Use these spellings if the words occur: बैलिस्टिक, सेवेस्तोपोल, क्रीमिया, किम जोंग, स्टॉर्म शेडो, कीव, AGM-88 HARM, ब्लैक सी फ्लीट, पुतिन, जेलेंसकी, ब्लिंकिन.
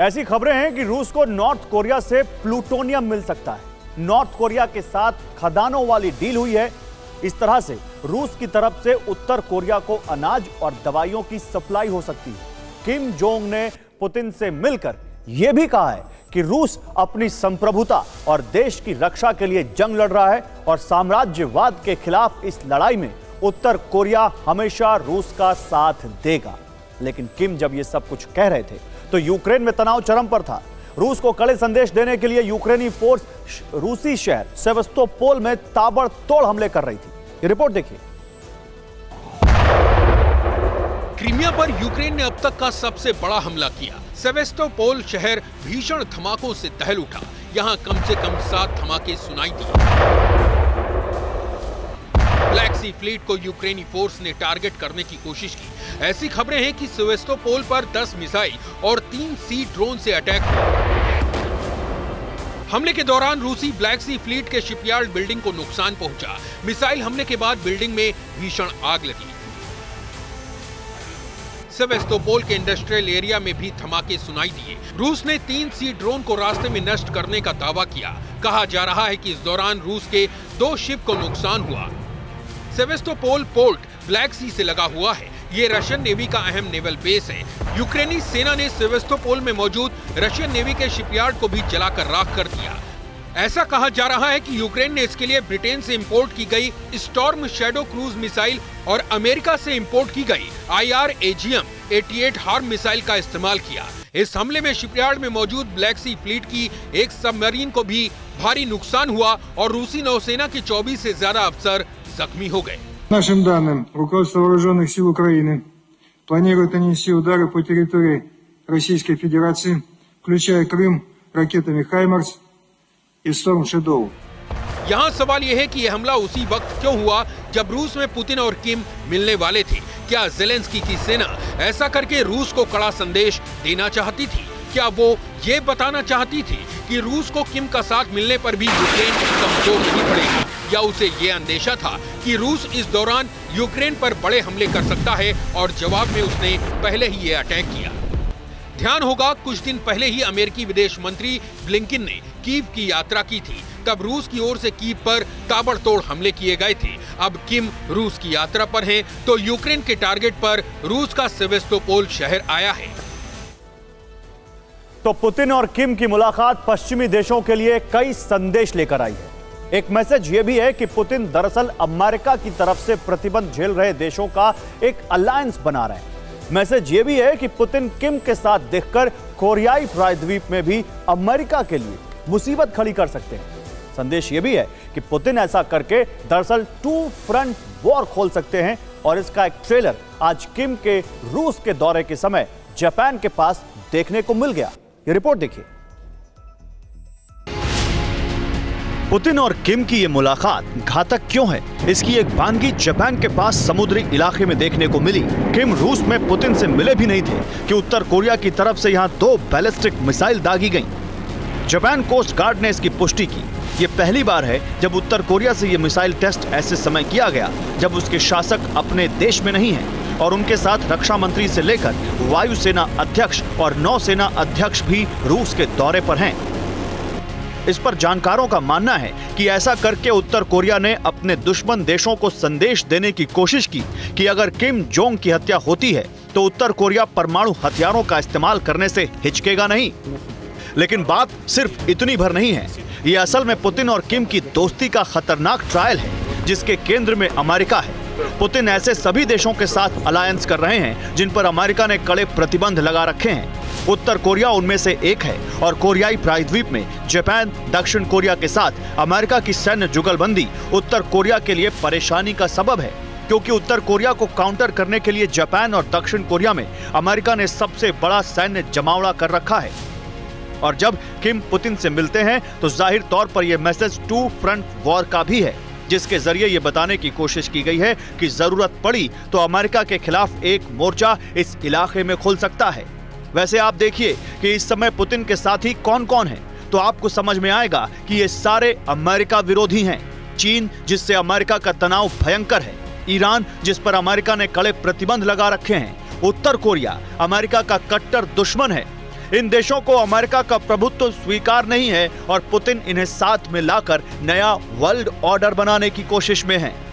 ऐसी खबरें हैं कि रूस को नॉर्थ कोरिया से प्लूटोनियम मिल सकता है। नॉर्थ कोरिया के साथ खदानों वाली डील हुई है। इस तरह से रूस की तरफ से उत्तर कोरिया को अनाज और दवाइयों की सप्लाई हो सकती है। किम जोंग ने पुतिन से मिलकर यह भी कहा है कि रूस अपनी संप्रभुता और देश की रक्षा के लिए जंग लड़ रहा है और साम्राज्यवाद के खिलाफ इस लड़ाई में उत्तर कोरिया हमेशा रूस का साथ देगा। लेकिन किम जब ये सब कुछ कह रहे थे तो यूक्रेन में तनाव चरम पर था। रूस को कड़े संदेश देने के लिए यूक्रेनी फोर्स रूसी शहर सेवेस्तोपोल में ताबड़तोड़ हमले कर रही थी। ये रिपोर्ट देखिए। क्रीमिया पर यूक्रेन ने अब तक का सबसे बड़ा हमला किया। सेवेस्तोपोल शहर भीषण धमाकों से दहल उठा। यहां कम से कम 7 धमाके सुनाई दिए। ब्लैक सी फ्लीट को यूक्रेनी फोर्स ने टारगेट करने की कोशिश की। ऐसी खबरें हैं कि सेवेस्तोपोल पर 10 मिसाइल और 3 सी ड्रोन से अटैक हुआ। हमले के दौरान रूसी ब्लैक सी फ्लीट के शिपयार्ड बिल्डिंग को नुकसान पहुंचा। मिसाइल हमले के बाद बिल्डिंग में भीषण आग लगी। सेवेस्तोपोल के इंडस्ट्रियल एरिया में भी धमाके सुनाई दिए। रूस ने 3 सी ड्रोन को रास्ते में नष्ट करने का दावा किया। कहा जा रहा है कि इस दौरान रूस के 2 शिप को नुकसान हुआ। सेवेस्तोपोल पोर्ट ब्लैक सी से लगा हुआ है। ये रशियन नेवी का अहम नेवल बेस है। यूक्रेनी सेना ने सेवेस्तोपोल में मौजूद रशियन नेवी के शिपयार्ड को भी जलाकर राख कर दिया। ऐसा कहा जा रहा है कि यूक्रेन ने इसके लिए ब्रिटेन से इंपोर्ट की गई स्टॉर्म शेडो क्रूज मिसाइल और अमेरिका से इंपोर्ट की गई IR AGM-88 हार्म मिसाइल का इस्तेमाल किया। इस हमले में शिपयार्ड में मौजूद ब्लैक सी फ्लीट की एक सबमरीन को भी भारी नुकसान हुआ और रूसी नौसेना के 24 से ज्यादा अफसर जख्मी हो गए। यहाँ सवाल यह है कि यह हमला उसी वक्त क्यों हुआ जब रूस में पुतिन और किम मिलने वाले थे। क्या जेलेंसकी की सेना ऐसा करके रूस को कड़ा संदेश देना चाहती थी? क्या वो ये बताना चाहती थी कि रूस को किम का साथ मिलने पर भी यूक्रेन कमजोर नहीं पड़ेगी? या उसे ये अंदेशा था कि रूस इस दौरान यूक्रेन पर बड़े हमले कर सकता है और जवाब में उसने पहले ही ये अटैक किया? ध्यान होगा, कुछ दिन पहले ही अमेरिकी विदेश मंत्री ब्लिंकिन ने कीव की यात्रा की थी। तब रूस की ओर से कीव पर ताबड़तोड़ हमले किए गए थे। अब किम रूस की यात्रा पर हैं तो यूक्रेन के टारगेट पर रूस का सेवेस्तोपोल शहर आया है। तो पुतिन और किम की मुलाकात पश्चिमी देशों के लिए कई संदेश लेकर आई है। एक मैसेज यह भी है कि पुतिन दरअसल अमेरिका की तरफ से प्रतिबंध झेल रहे देशों का एक अलायंस बना रहे हैं। मैसेज यह भी है कि पुतिन किम के साथ देखकर कोरियाई प्रायद्वीप में भी अमेरिका के लिए मुसीबत खड़ी कर सकते हैं। संदेश यह भी है कि पुतिन ऐसा करके दरअसल 2 फ्रंट वॉर खोल सकते हैं और इसका एक ट्रेलर आज किम के रूस के दौरे के समय जापान के पास देखने को मिल गया। ये रिपोर्ट देखिए। पुतिन और किम की ये मुलाकात घातक क्यों है, इसकी एक वानगी जापान के पास समुद्री इलाके में देखने को मिली। किम रूस में पुतिन से मिले भी नहीं थे कि उत्तर कोरिया की तरफ से यहाँ 2 बैलिस्टिक मिसाइल दागी गईं। जापान कोस्ट गार्ड ने इसकी पुष्टि की। ये पहली बार है जब उत्तर कोरिया से ये मिसाइल टेस्ट ऐसे समय किया गया जब उसके शासक अपने देश में नहीं है और उनके साथ रक्षा मंत्री से लेकर वायुसेना अध्यक्ष और नौसेना अध्यक्ष भी रूस के दौरे पर हैं। इस पर जानकारों का मानना है कि ऐसा करके उत्तर कोरिया ने अपने दुश्मन देशों को संदेश देने की कोशिश की कि अगर किम जोंग की हत्या होती है तो उत्तर कोरिया परमाणु हथियारों का इस्तेमाल करने से हिचकेगा नहीं। लेकिन बात सिर्फ इतनी भर नहीं है। ये असल में पुतिन और किम की दोस्ती का खतरनाक ट्रायल है जिसके केंद्र में अमेरिका है। पुतिन ऐसे सभी देशों के साथ अलायंस कर रहे हैं जिन पर अमेरिका ने कड़े प्रतिबंध लगा रखे हैं। उत्तर कोरिया उनमें से एक है और कोरियाई प्रायद्वीप में जापान दक्षिण कोरिया के साथ अमेरिका की सैन्य जुगलबंदी उत्तर कोरिया के लिए परेशानी का सबब है, क्योंकि उत्तर कोरिया को काउंटर करने के लिए जापान और दक्षिण कोरिया में अमेरिका ने सबसे बड़ा सैन्य जमावड़ा कर रखा है। और जब किम पुतिन से मिलते हैं तो जाहिर तौर पर यह मैसेज 2 फ्रंट वॉर का भी है, जिसके जरिए ये बताने की कोशिश की गई है कि जरूरत पड़ी तो अमेरिका के खिलाफ एक मोर्चा इस इलाके में खुल सकता है। वैसे आप देखिए कि इस समय पुतिन के साथी कौन-कौन हैं, तो आपको समझ में आएगा कि ये सारे अमेरिका विरोधी हैं। चीन, जिससे अमेरिका का तनाव भयंकर है, ईरान, जिस पर अमेरिका ने कड़े प्रतिबंध लगा रखे हैं, उत्तर कोरिया अमेरिका का कट्टर दुश्मन है। इन देशों को अमेरिका का प्रभुत्व स्वीकार नहीं है और पुतिन इन्हें साथ में लाकर नया वर्ल्ड ऑर्डर बनाने की कोशिश में हैं।